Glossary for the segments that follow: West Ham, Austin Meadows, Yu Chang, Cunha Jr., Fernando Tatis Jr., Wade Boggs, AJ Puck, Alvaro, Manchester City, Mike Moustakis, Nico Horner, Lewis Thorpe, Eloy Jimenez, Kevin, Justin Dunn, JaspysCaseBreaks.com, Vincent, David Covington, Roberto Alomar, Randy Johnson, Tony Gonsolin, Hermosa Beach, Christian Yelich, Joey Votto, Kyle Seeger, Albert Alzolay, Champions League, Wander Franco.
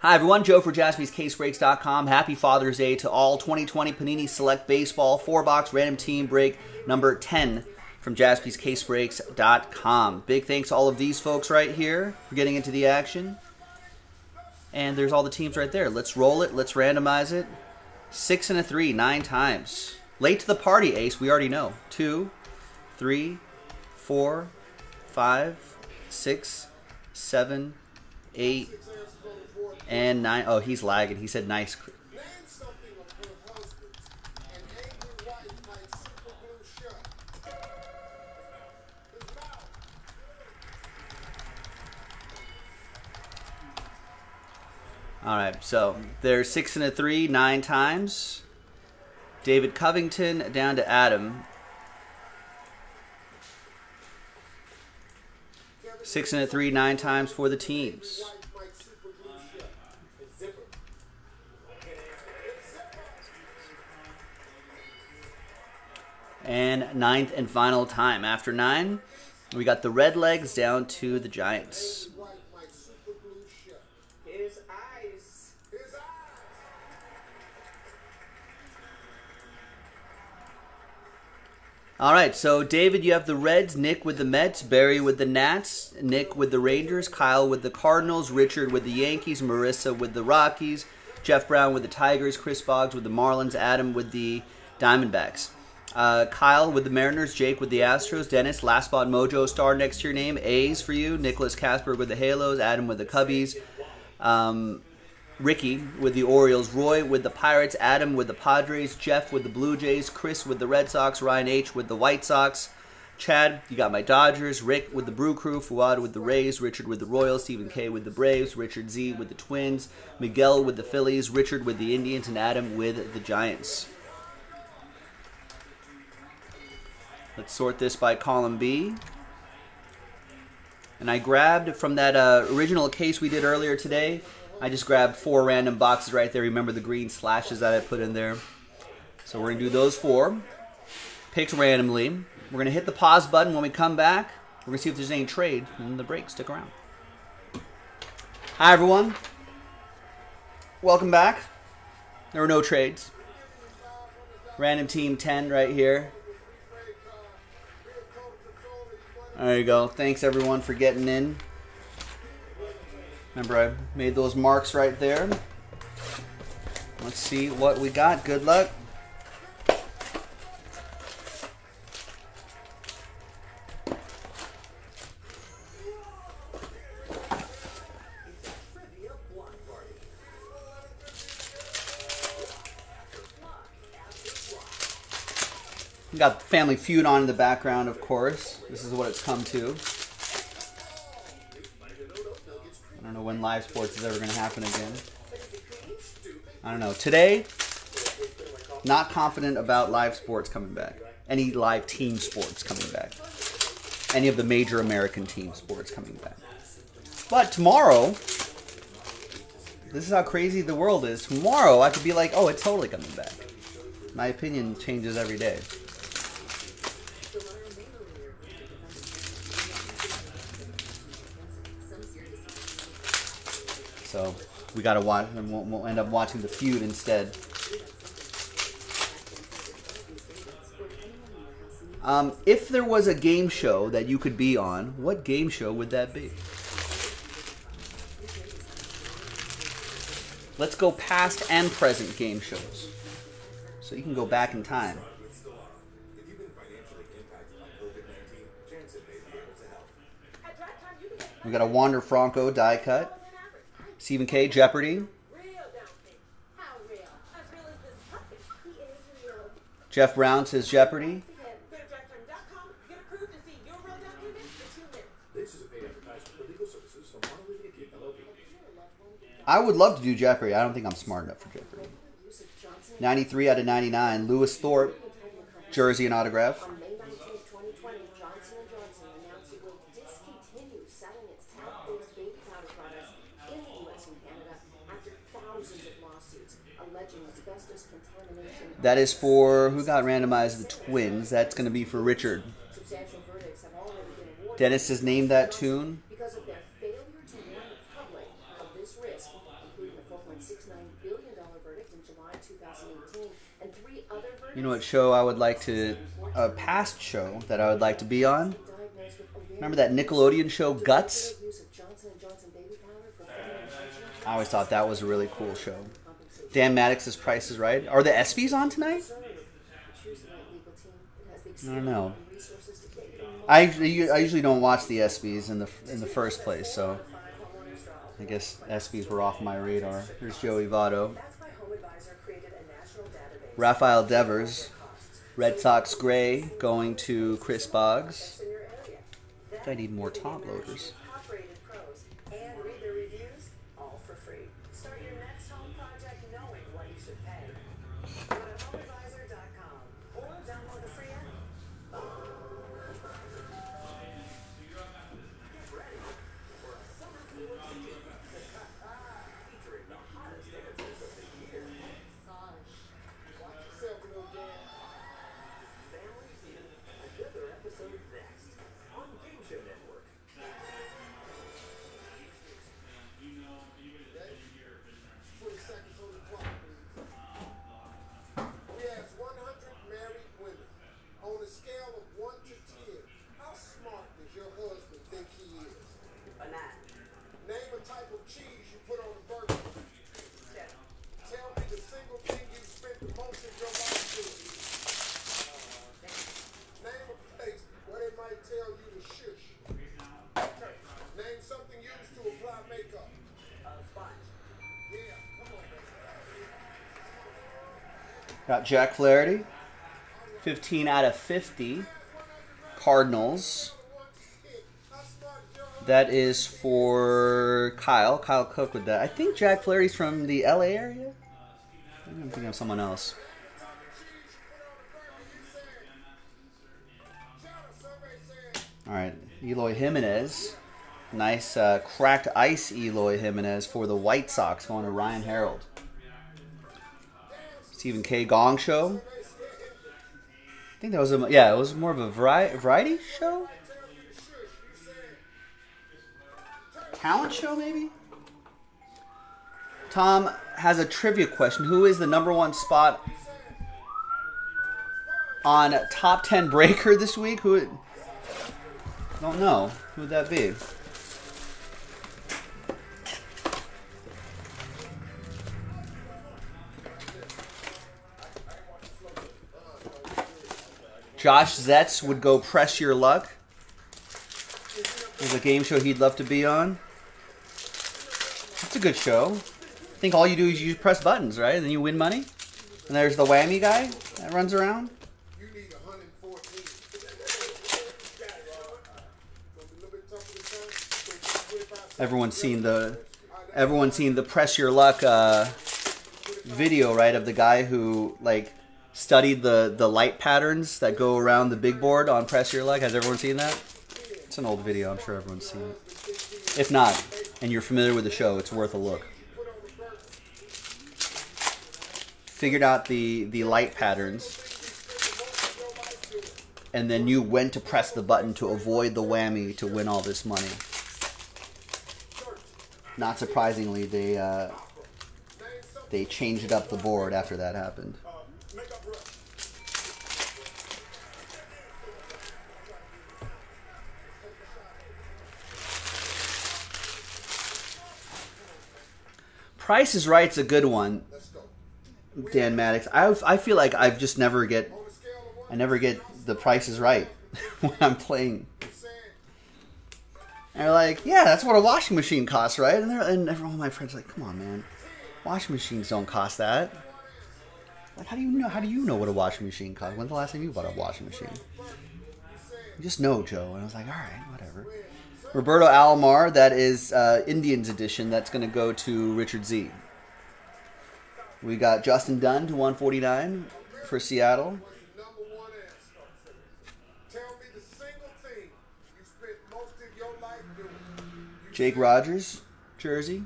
Hi everyone, Joe for JaspysCaseBreaks.com. Happy Father's Day to all. 2020 Panini Select Baseball 4-box random team break number 10 from JaspysCaseBreaks.com. Big thanks to all of these folks right here for getting into the action. And there's all the teams right there. Let's roll it. Let's randomize it. 6 and a 3, 9 times. Late to the party, Ace. We already know. 2, 3, 4, 5, 6, 7, 8. And 9. Oh, he's lagging. He said nice. All right, so there's 6 and a 3, 9 times. David Covington down to Adam. 6 and a 3, 9 times for the teams. And 9th and final time. After 9, we got the Red Legs down to the Giants. All right, so David, you have the Reds, Nick with the Mets, Barry with the Nats, Nick with the Rangers, Kyle with the Cardinals, Richard with the Yankees, Marissa with the Rockies, Jeff Brown with the Tigers, Chris Boggs with the Marlins, Adam with the Diamondbacks. Kyle with the Mariners, Jake with the Astros, Dennis, Last Spot Mojo star next to your name, A's for you, Nicholas Casper with the Halos, Adam with the Cubbies, Ricky with the Orioles, Roy with the Pirates, Adam with the Padres, Jeff with the Blue Jays, Chris with the Red Sox, Ryan H with the White Sox, Chad, you got my Dodgers, Rick with the Brew Crew, Fuad with the Rays, Richard with the Royals, Stephen K with the Braves, Richard Z with the Twins, Miguel with the Phillies, Richard with the Indians, and Adam with the Giants. Let's sort this by column B. And I grabbed from that original case we did earlier today, I just grabbed 4 random boxes right there. Remember the green slashes that I put in there. So we're going to do those 4. Picked randomly. We're going to hit the pause button when we come back. We're going to see if there's any trade in the break. Stick around. Hi, everyone. Welcome back. There were no trades. Random team 10 right here. There you go. Thanks, everyone, for getting in. Remember, I made those marks right there. Let's see what we got. Good luck. We got Family Feud on in the background, of course. This is what it's come to. I don't know when live sports is ever going to happen again. I don't know. Today, not confident about live sports coming back. Any live team sports coming back. Any of the major American team sports coming back. But tomorrow, this is how crazy the world is. Tomorrow, I could be like, oh, it's totally coming back. My opinion changes every day. So we gotta watch, and we'll end up watching the feud instead. If there was a game show that you could be on, what game show would that be? Let's go past and present game shows. So you can go back in time. We got a Wander Franco die cut. Stephen K, Jeopardy. Jeff Brown says Jeopardy. I would love to do Jeopardy. I don't think I'm smart enough for Jeopardy. 93 out of 99. Lewis Thorpe, jersey and autograph. That is for, who got randomized? The Twins. That's going to be for Richard. Dennis has named that tune. $1.69 billion verdict in July 2018, and three other verdicts. You know what show I would like to, a past show that I would like to be on? Remember that Nickelodeon show Guts? I always thought that was a really cool show. Dan Maddox's Price is Right. Are the ESPYs on tonight? I don't know. I usually don't watch the ESPYs in the first place, so I guess ESPYs were off my radar. Here's Joey Votto. Raphael Devers. Red Sox Gray going to Chris Boggs. I think I need more top loaders. Got Jack Flaherty, 15 out of 50, Cardinals. That is for Kyle Cook with that. I think Jack Flaherty's from the LA area. I'm thinking of someone else. All right, Eloy Jimenez. Nice cracked ice Eloy Jimenez for the White Sox going to Ryan Herald. Stephen K. Gong Show. I think that was a, yeah, it was more of a variety show? Talent show, maybe? Tom has a trivia question. Who is the #1 spot on Top 10 Breaker this week? Who? I don't know. Who would that be? Josh Zetz would go Press Your Luck. There's a game show he'd love to be on. That's a good show. I think all you do is you press buttons, right? And then you win money. And there's the whammy guy that runs around. Everyone's seen the Press Your Luck video, right? Of the guy who like studied the light patterns that go around the big board on Press Your Luck. Has everyone seen that? It's an old video. I'm sure everyone's seen it. If not, and you're familiar with the show, it's worth a look. Figured out the light patterns, and then knew when to press the button to avoid the whammy to win all this money. Not surprisingly, they changed up the board after that happened. Price is Right's a good one, Dan Maddox. I feel like I never get the Price is Right when I'm playing. And they're like, yeah, that's what a washing machine costs, right? And all my friends are like, come on, man, washing machines don't cost that. Like, how do you know what a washing machine costs? When's the last time you bought a washing machine? You just know, Joe. And I was like, all right, whatever. Roberto Alomar, that is Indians edition. That's going to go to Richard Z. We got Justin Dunn to 149 for Seattle. Jake Rogers, jersey.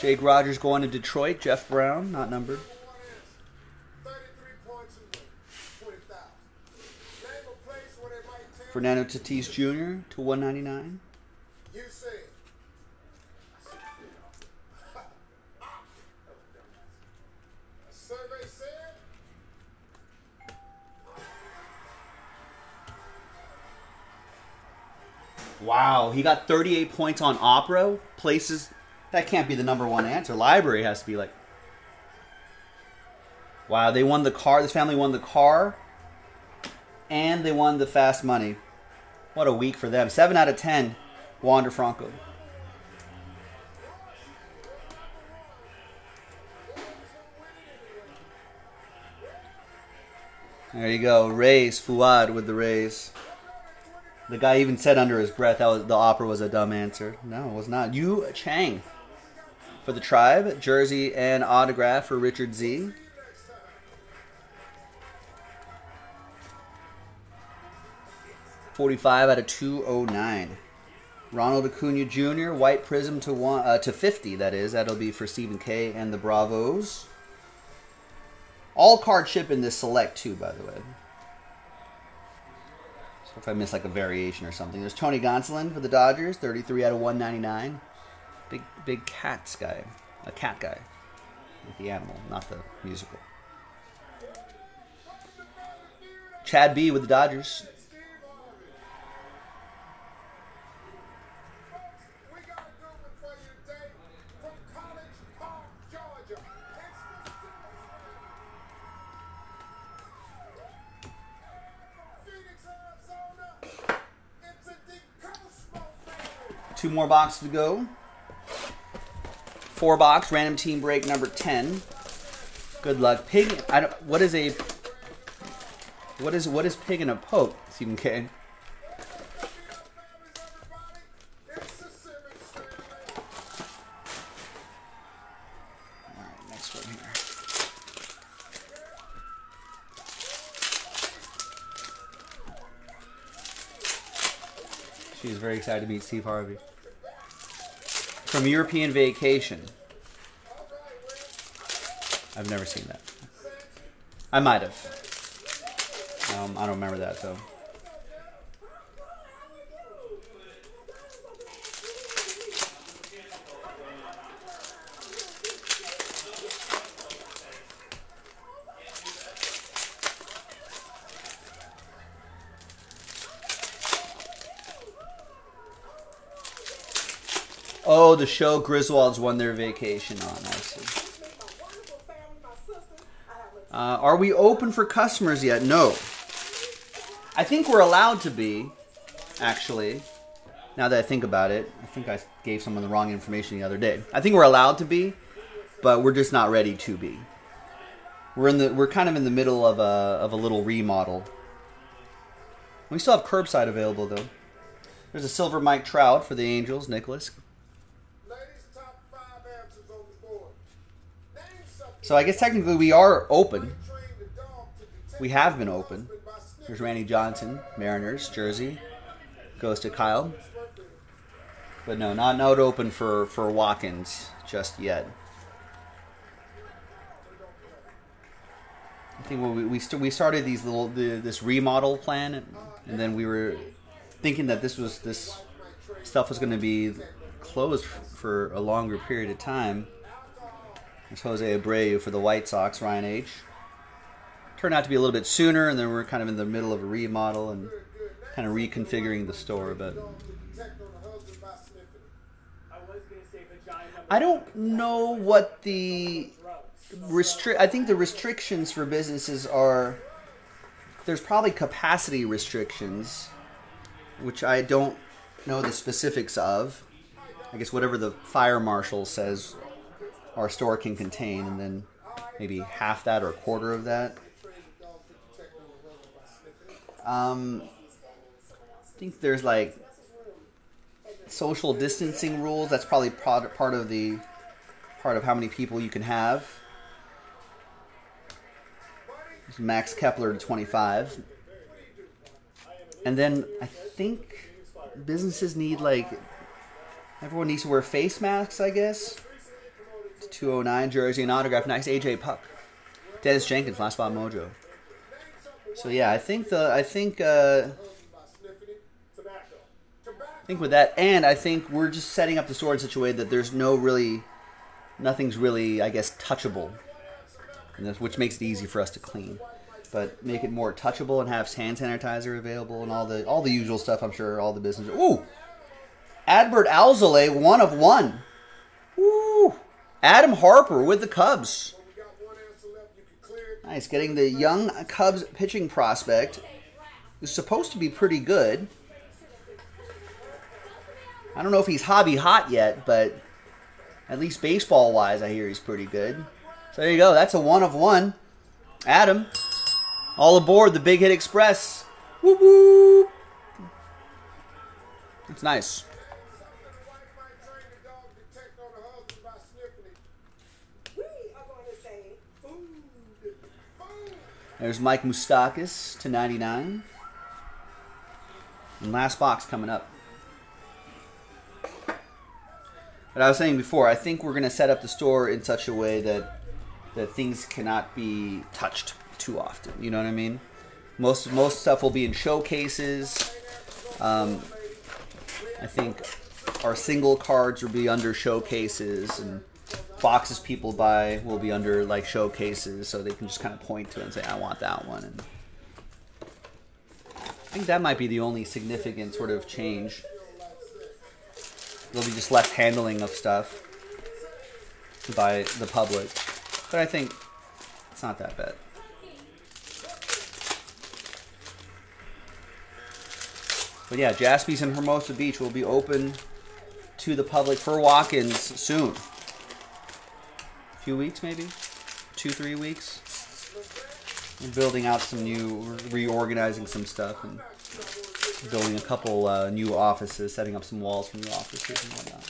Jake Rogers going to Detroit. Jeff Brown, not numbered. Fernando Tatis Jr. to 199. You see. Wow, he got 38 points on Opro. Places, that can't be the number one answer. Library has to be like... Wow, they won the car. This family won the car. And they won the fast money. What a week for them. 7 out of 10, Wander Franco. There you go. Rays, Fuad with the Rays. The guy even said under his breath that was, the opera was a dumb answer. No, it was not. Yu Chang for the Tribe. Jersey and autograph for Richard Z. .45 out of 209. Ronald Acuna Jr. White Prism to 50. That is. That'll be for Stephen K. and the Bravos. All card ship in this select too, by the way. So if I miss like a variation or something, there's Tony Gonsolin for the Dodgers. 33 out of 199. Big cats guy, a cat guy, like the animal, not the musical. Chad B with the Dodgers. Two more boxes to go. 4 box random team break number 10. Good luck, pig. I don't. What is pig in a poke? Stephen K. All right, next one here. She's very excited to meet Steve Harvey. From European Vacation. I've never seen that. I might have. I don't remember that, though. Oh, the show Griswolds won their vacation on, I see. Are we open for customers yet? No. I think we're allowed to be, actually. Now that I think about it, I think I gave someone the wrong information the other day. I think we're allowed to be, but we're just not ready to be. We're kind of in the middle of a little remodel. We still have curbside available though. There's a silver Mike Trout for the Angels, Nicholas. So I guess technically we are open. We have been open. There's Randy Johnson, Mariners, Jersey. Goes to Kyle. But no, not open for walk-ins just yet. I think we started these little this remodel plan, and then we were thinking that this stuff was going to be closed for a longer period of time. It's Jose Abreu for the White Sox, Ryan H. Turned out to be a little bit sooner, and then we're kind of in the middle of a remodel and kind of reconfiguring the store. But I don't know what the I think the restrictions for businesses are. There's probably capacity restrictions, which I don't know the specifics of. I guess whatever the fire marshal says our store can contain, and then maybe half that or a quarter of that. I think there's like social distancing rules. That's probably part of how many people you can have. There's Max Kepler to 25, and then I think businesses need like everyone needs to wear face masks, I guess. 209, jersey and autograph. Nice AJ Puck. Dennis Jenkins, last spot mojo. So yeah, I think I think with that, and I think we're just setting up the sword in such a way that there's no really, nothing's really, I guess, touchable, and that's, which makes it easy for us to clean. But make it more touchable and have hand sanitizer available and all the usual stuff. I'm sure all the business. Ooh, Albert Alzolay, 1/1. Ooh, Adam Harper with the Cubs. Nice, getting the young Cubs pitching prospect, who's supposed to be pretty good. I don't know if he's hobby hot yet, but at least baseball-wise, I hear he's pretty good. So there you go. That's a 1/1. Adam, all aboard the Big Hit Express. Whoop, whoop. That's nice. There's Mike Moustakis /99. And last box coming up. But I was saying before, I think we're going to set up the store in such a way that things cannot be touched too often. You know what I mean? Most stuff will be in showcases. I think our single cards will be under showcases, and boxes people buy will be under like showcases, so they can just kind of point to it and say, "I want that one." And I think that might be the only significant sort of change. There'll be just less handling of stuff by the public. But I think it's not that bad. But yeah, Jaspys and Hermosa Beach will be open to the public for walk-ins soon. A few weeks maybe? 2-3 weeks. We're building out some new, reorganizing some stuff, and building a couple new offices, setting up some walls for new offices and whatnot.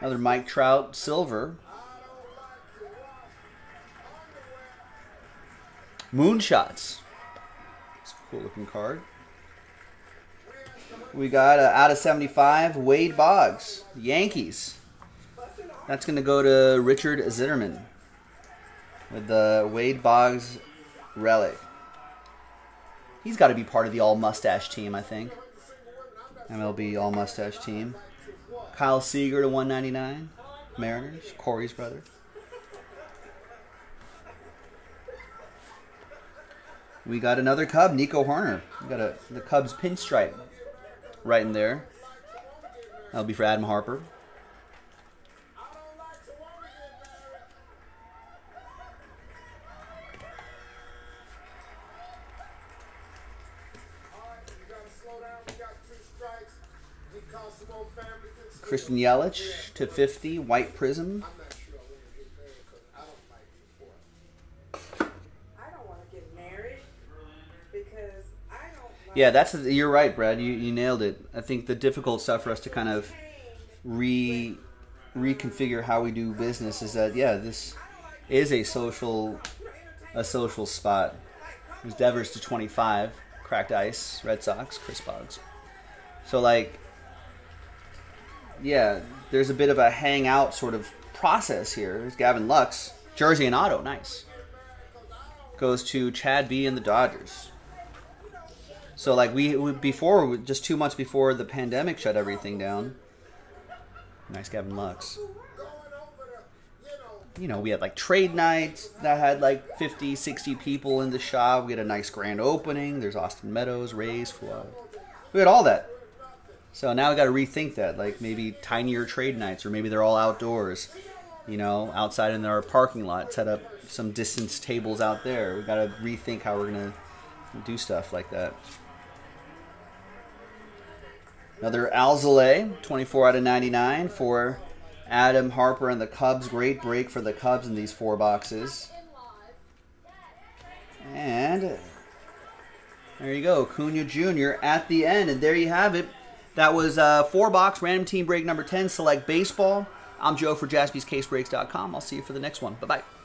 Another Mike Trout silver. Moonshots. It's a cool looking card. We got /75 Wade Boggs, Yankees. That's going to go to Richard Zitterman with the Wade Boggs relic. He's got to be part of the all mustache team, I think. MLB all mustache team. Kyle Seeger /199, Mariners, Corey's brother. We got another Cub, Nico Horner. We got the Cubs pinstripe right in there. That'll be for Adam Harper. Christian Yelich /50, White Prism. Yeah, you're right, Brad. You nailed it. I think the difficult stuff for us to kind of reconfigure how we do business is that, yeah, this is a social spot. There's Devers /25, cracked ice, Red Sox, Chris Boggs. So like, yeah, there's a bit of a hangout sort of process here. There's Gavin Lux, jersey and auto, nice. Goes to Chad B and the Dodgers. So like before, just 2 months before the pandemic shut everything down. Nice Gavin Lux. You know, we had like trade nights that had like 50, 60 people in the shop. We had a nice grand opening. There's Austin Meadows, Rays, Flo. We had all that. So now we got to rethink that, like maybe tinier trade nights, or maybe they're all outdoors, you know, outside in our parking lot, set up some distance tables out there. We got to rethink how we're going to do stuff like that. Another Alzolay, 24/99 for Adam Harper and the Cubs. Great break for the Cubs in these 4 boxes. And There you go, Cunha Jr. at the end, and there you have it. That was 4-box random team break number 10, Select Baseball. I'm Joe for JaspysCaseBreaks.com. I'll see you for the next one. Bye-bye.